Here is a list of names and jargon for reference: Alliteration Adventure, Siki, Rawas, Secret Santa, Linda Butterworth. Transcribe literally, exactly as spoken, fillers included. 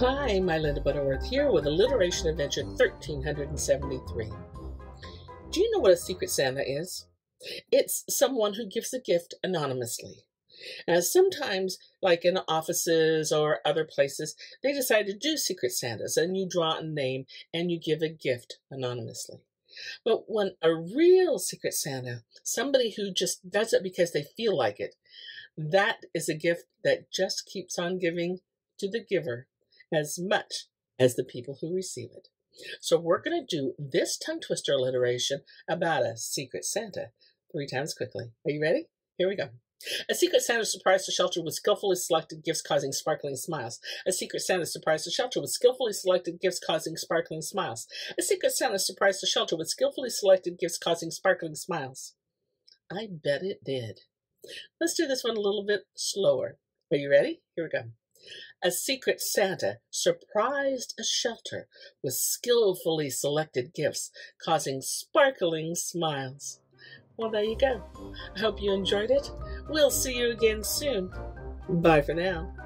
Hi, my Linda Butterworth here with Alliteration Adventure thirteen seventy-three. Do you know what a Secret Santa is? It's someone who gives a gift anonymously. Now, sometimes, like in offices or other places, they decide to do Secret Santas, and you draw a name and you give a gift anonymously. But when a real Secret Santa, somebody who just does it because they feel like it, that is a gift that just keeps on giving to the giver as much as the people who receive it. So we're going to do this tongue twister alliteration about a Secret Santa three times quickly. Are you ready? Here we go. A Secret Santa surprised the shelter with skillfully selected gifts causing sparkling smiles. A Secret Santa surprised the shelter with skillfully selected gifts causing sparkling smiles. A Secret Santa surprised the shelter with skillfully selected gifts causing sparkling smiles. I bet it did. Let's do this one a little bit slower. Are you ready? Here we go. A Secret Santa surprised a shelter with skillfully selected gifts causing sparkling smiles. Well, there you go. I hope you enjoyed it. We'll see you again soon. Bye for now.